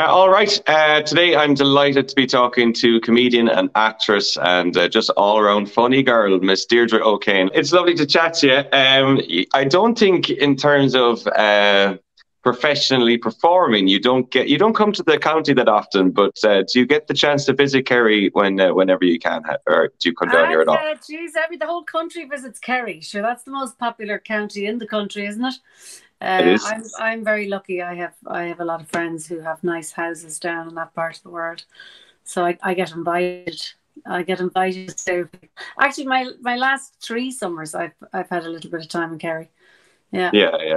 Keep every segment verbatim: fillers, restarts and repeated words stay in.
Uh, all right. Uh, today, I'm delighted to be talking to comedian and actress and uh, just all-around funny girl, Miss Deirdre O'Kane. It's lovely to chat to you. Um, I don't think, in terms of uh, professionally performing, you don't get you don't come to the county that often. But uh, do you get the chance to visit Kerry when uh, whenever you can, or do you come down and, here at all? Uh, geez, I mean, the whole country visits Kerry. Sure, that's the most popular county in the country, isn't it? Uh, it is. I'm, I'm very lucky. I have I have a lot of friends who have nice houses down in that part of the world, so I, I get invited. I get invited to. Actually, my my last three summers, I've I've had a little bit of time in Kerry. Yeah. Yeah, yeah.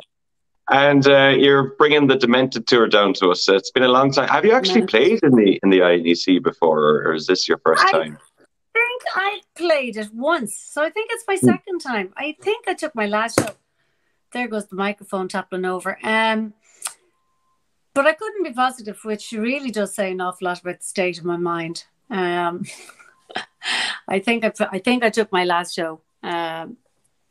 And uh, you're bringing the Demented tour down to us. It's been a long time. Have you actually yeah. played in the in the I N E C before, or is this your first I time? I think I played it once, so I think it's my mm. second time. I think I took my last show. There goes the microphone toppling over. Um, but I couldn't be positive, which really does say an awful lot about the state of my mind. Um, I think I, I think I took my last show. Um,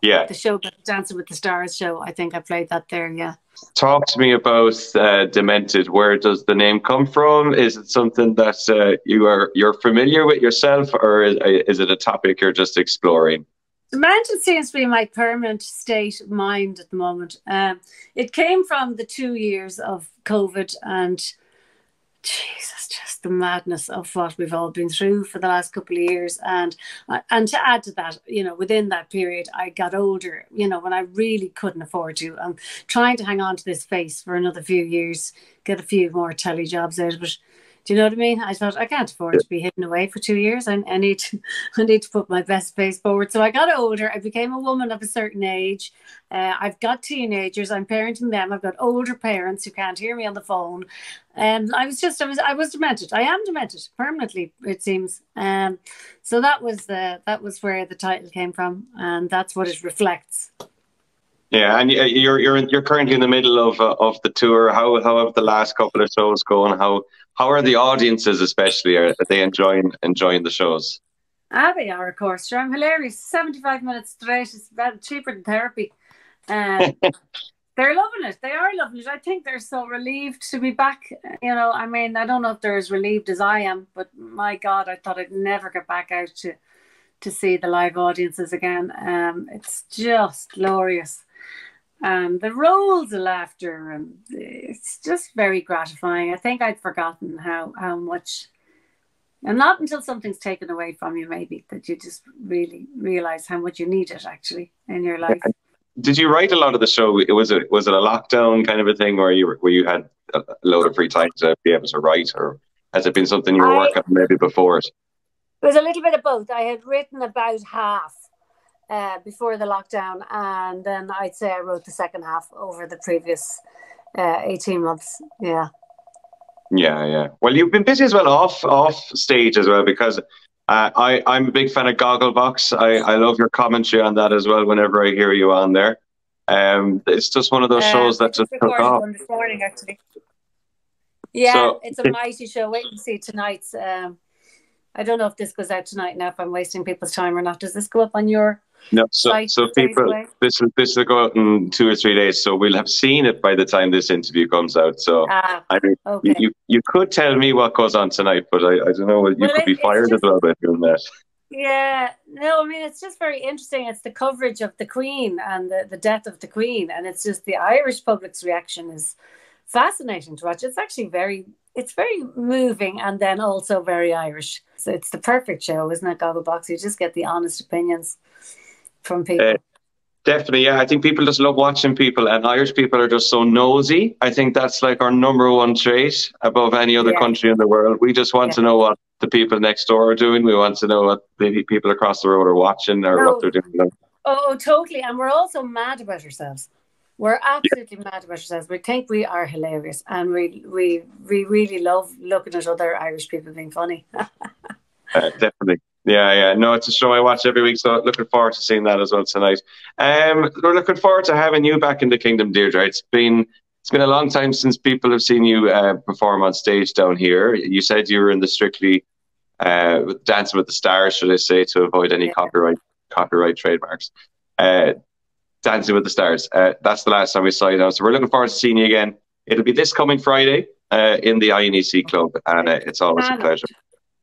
yeah, the show Dancing with the Stars show. I think I played that there. Yeah. Talk to me about uh, Demented. Where does the name come from? Is it something that uh, you are you're familiar with yourself, or is, is it a topic you're just exploring? Demented seems to be my permanent state of mind at the moment. Um, it came from the two years of COVID and, Jesus, just the madness of what we've all been through for the last couple of years. And, and to add to that, you know, within that period, I got older, you know, when I really couldn't afford to. I'm trying to hang on to this face for another few years, get a few more telly jobs out of it. Do you know what I mean? I thought, I can't afford to be hidden away for two years. I, I, need to, I need to put my best face forward. So I got older. I became a woman of a certain age. Uh, I've got teenagers. I'm parenting them. I've got older parents who can't hear me on the phone. And um, I was just, I was, I was demented. I am demented permanently, it seems. Um, so that was, the, that was where the title came from. And that's what it reflects. Yeah, and you're you're you're currently in the middle of uh, of the tour. How how have the last couple of shows gone? How how are the audiences, especially, are, are they enjoying enjoying the shows? Ah, they are, of course. Sure, I'm hilarious. seventy-five minutes straight is cheaper than therapy. Um, they're loving it. They are loving it. I think they're so relieved to be back. You know, I mean, I don't know if they're as relieved as I am, but my God, I thought I'd never get back out to to see the live audiences again. Um, it's just glorious. Um, the rolls of laughter, and it's just very gratifying. I think I'd forgotten how, how much, and not until something's taken away from you, maybe, that you just really realise how much you need it, actually, in your life. Did you write a lot of the show? Was it, was it a lockdown kind of a thing where you, where you had a load of free time to be able to write, or has it been something you were I, working on maybe before it? It was a little bit of both. I had written about half. Uh, before the lockdown, and then I'd say I wrote the second half over the previous uh, eighteen months. Yeah, yeah, yeah. Well, you've been busy as well off off stage as well, because uh, I I'm a big fan of Gogglebox. I I love your commentary on that as well. Whenever I hear you on there, um, it's just one of those shows uh, that just took off. One this morning, actually. Yeah, so, it's a mighty show. Wait and see tonight's. Um, I don't know if this goes out tonight now, if I'm wasting people's time or not. Does this go up on your? No, so, so people, this will, this will go out in two or three days, so we'll have seen it by the time this interview comes out. So, ah, I mean, okay. you, you could tell me what goes on tonight, but I, I don't know, you well, could it, be fired just, as well by doing that. Yeah, no, I mean, it's just very interesting. It's the coverage of the Queen and the, the death of the Queen, and it's just the Irish public's reaction is fascinating to watch. It's actually very, it's very moving and then also very Irish. So it's the perfect show, isn't it, Gogglebox? You just get the honest opinions from people. Uh, definitely, yeah. I think people just love watching people, and Irish people are just so nosy. I think that's like our number one trait above any other yeah. country in the world. We just want yeah. to know what the people next door are doing. We want to know what the people across the road are watching, or no. what they're doing. Oh, totally. And we're also mad about ourselves. We're absolutely yeah. mad about ourselves. We think we are hilarious, and we we we really love looking at other Irish people being funny. uh, definitely. Yeah, yeah. No, it's a show I watch every week, so looking forward to seeing that as well tonight. Um, we're looking forward to having you back in the kingdom, Deirdre. It's been it's been a long time since people have seen you uh, perform on stage down here. You said you were in the Strictly uh, Dancing with the Stars, should I say, to avoid any yeah. copyright copyright trademarks. Uh, Dancing with the Stars. Uh, that's the last time we saw you now, so we're looking forward to seeing you again. It'll be this coming Friday. uh, in the I N E C Club, Anna. It's always a pleasure.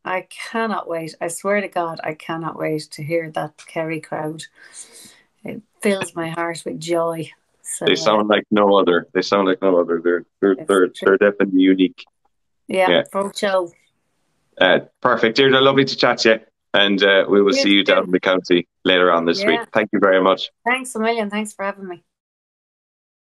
I cannot wait. I swear to God, I cannot wait to hear that Kerry crowd. It fills my heart with joy. So, they sound like no other. They sound like no other. They're they're they're, they're definitely unique. Yeah, yeah. From show. Uh, perfect, Deirdre. Lovely to chat to you, and uh, we will you see you too. Down in the county later on this yeah. week. Thank you very much. Thanks a million. Thanks for having me.